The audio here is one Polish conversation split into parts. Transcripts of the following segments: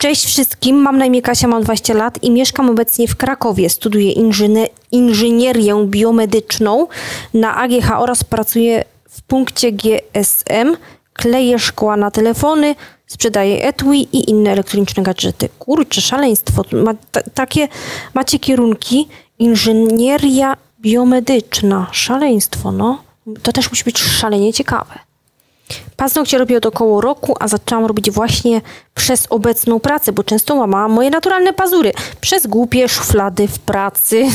Cześć wszystkim, mam na imię Kasia, mam 20 lat i mieszkam obecnie w Krakowie. Studiuję inżynierię biomedyczną na AGH oraz pracuję w punkcie GSM. Kleję szkła na telefony, sprzedaję etui i inne elektroniczne gadżety. Kurczę, szaleństwo. Macie kierunki. Inżynieria biomedyczna. Szaleństwo, no. To też musi być szalenie ciekawe. Paznokcie robię od około roku, a zaczęłam robić właśnie przez obecną pracę, bo często łamałam moje naturalne pazury przez głupie szuflady w pracy.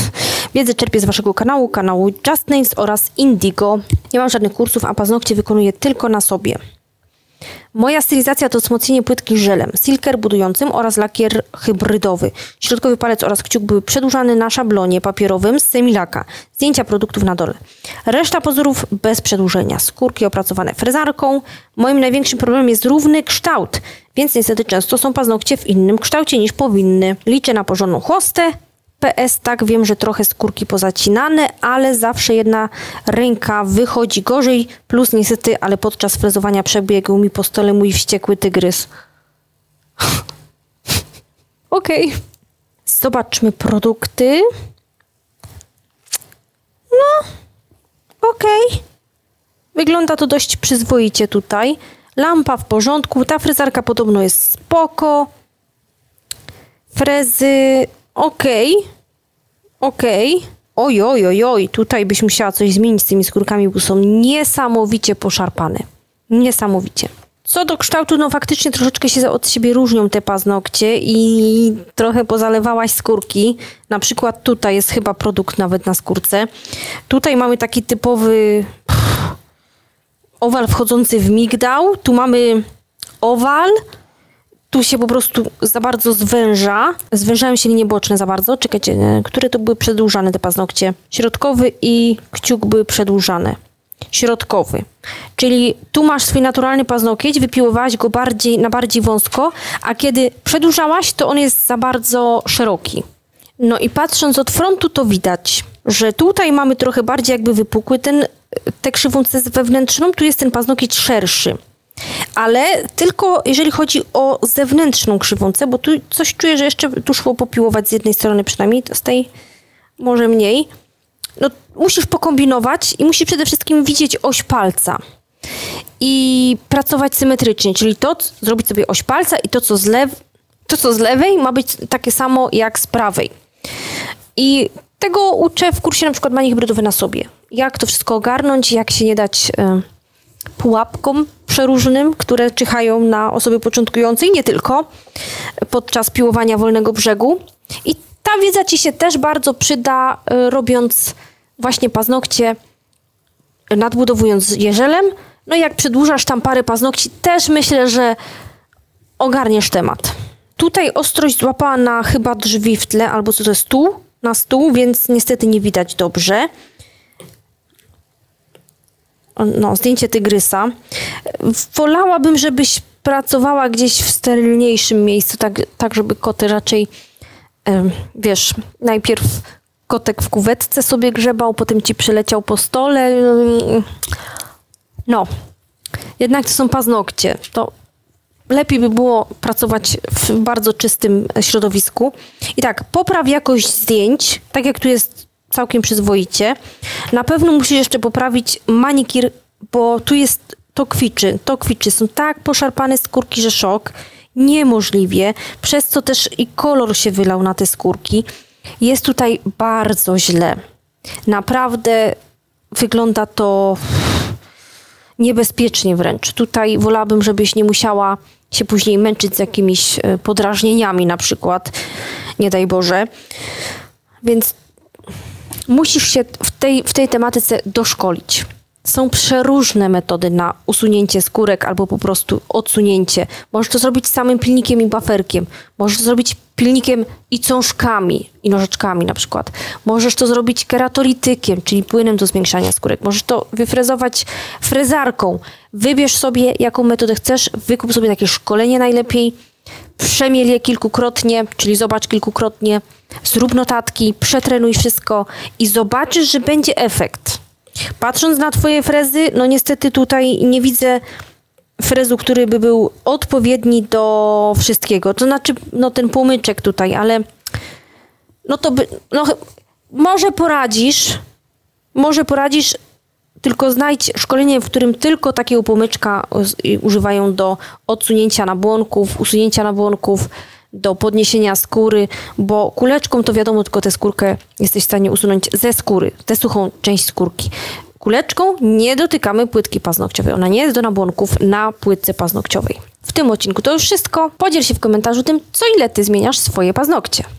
Wiedzę czerpię z waszego kanału Just Nails oraz Indigo. Nie mam żadnych kursów, a paznokcie wykonuję tylko na sobie. Moja stylizacja to wzmocnienie płytki żelem, silker budującym oraz lakier hybrydowy. Środkowy palec oraz kciuk były przedłużane na szablonie papierowym z semilaka. Zdjęcia produktów na dole. Reszta pozorów bez przedłużenia. Skórki opracowane frezarką. Moim największym problemem jest równy kształt, więc niestety często są paznokcie w innym kształcie niż powinny. Liczę na porządną chostę. PS, tak, wiem, że trochę skórki pozacinane, ale zawsze jedna ręka wychodzi gorzej, plus niestety, ale podczas frezowania przebiegł mi po stole mój wściekły tygrys. Okej. Okay. Zobaczmy produkty. No, okej. Okay. Wygląda to dość przyzwoicie tutaj. Lampa w porządku, ta frezarka podobno jest spoko. Frezy... Okej. Oj, tutaj byś musiała coś zmienić z tymi skórkami, bo są niesamowicie poszarpane. Niesamowicie. Co do kształtu, no faktycznie troszeczkę się od siebie różnią te paznokcie i trochę pozalewałaś skórki. Na przykład tutaj jest chyba produkt nawet na skórce. Tutaj mamy taki typowy owal wchodzący w migdał. Tu mamy owal. Tu się po prostu za bardzo zwęża. Zwężają się linie boczne za bardzo. Czekajcie, które to były przedłużane te paznokcie? Środkowy i kciuk były przedłużane. Środkowy. Czyli tu masz swój naturalny paznokieć, wypiłowałaś go na bardziej wąsko, a kiedy przedłużałaś, to on jest za bardzo szeroki. No i patrząc od frontu, to widać, że tutaj mamy trochę bardziej jakby wypukły tę krzywą wewnętrzną, tu jest ten paznokieć szerszy. Ale tylko jeżeli chodzi o zewnętrzną krzywą C, bo tu coś czuję, że jeszcze tu szło popiłować z jednej strony przynajmniej, z tej może mniej. No, musisz pokombinować i musisz przede wszystkim widzieć oś palca i pracować symetrycznie, czyli to, zrobić sobie oś palca i to, co z lewej ma być takie samo jak z prawej. I tego uczę w kursie na przykład mani hybrydowe na sobie. Jak to wszystko ogarnąć, jak się nie dać... pułapkom przeróżnym, które czyhają na osoby początkujące i nie tylko podczas piłowania wolnego brzegu. I ta wiedza ci się też bardzo przyda, robiąc właśnie paznokcie, nadbudowując je żelem. No i jak przedłużasz tam parę paznokci, też myślę, że ogarniesz temat. Tutaj ostrość złapała na chyba drzwi w tle, albo co to jest, tu, na stół, więc niestety nie widać dobrze. No, zdjęcie tygrysa. Wolałabym, żebyś pracowała gdzieś w sterylniejszym miejscu, tak żeby koty raczej, wiesz, najpierw kotek w kuwetce sobie grzebał, potem ci przyleciał po stole. No, jednak to są paznokcie. To lepiej by było pracować w bardzo czystym środowisku. I tak, popraw jakość zdjęć, tak jak tu jest całkiem przyzwoicie. Na pewno musisz jeszcze poprawić manikir, bo tu jest, to kwiczy. Są tak poszarpane skórki, że szok. Niemożliwie. Przez co też i kolor się wylał na te skórki. Jest tutaj bardzo źle. Naprawdę wygląda to niebezpiecznie wręcz. Tutaj wolałabym, żebyś nie musiała się później męczyć z jakimiś podrażnieniami na przykład. Nie daj Boże. Więc musisz się w tej tematyce doszkolić. Są przeróżne metody na usunięcie skórek albo po prostu odsunięcie. Możesz to zrobić samym pilnikiem i baferkiem. Możesz to zrobić pilnikiem i cążkami i nożyczkami na przykład. Możesz to zrobić keratolitykiem, czyli płynem do zwiększania skórek. Możesz to wyfrezować frezarką. Wybierz sobie, jaką metodę chcesz. Wykup sobie takie szkolenie najlepiej. Przemiel je kilkukrotnie, czyli zobacz kilkukrotnie, zrób notatki, przetrenuj wszystko i zobaczysz, że będzie efekt. Patrząc na twoje frezy, no niestety tutaj nie widzę frezu, który by był odpowiedni do wszystkiego. To znaczy, no ten płomyczek tutaj, ale no to by, no może poradzisz, tylko znajdź szkolenie, w którym tylko takiego płomyczka używają do odsunięcia nabłonków, usunięcia nabłonków, do podniesienia skóry, bo kuleczką to wiadomo, tylko tę skórkę jesteś w stanie usunąć ze skóry, tę suchą część skórki. Kuleczką nie dotykamy płytki paznokciowej. Ona nie jest do nabłonków na płytce paznokciowej. W tym odcinku to już wszystko. Podziel się w komentarzu tym, co ile ty zmieniasz swoje paznokcie.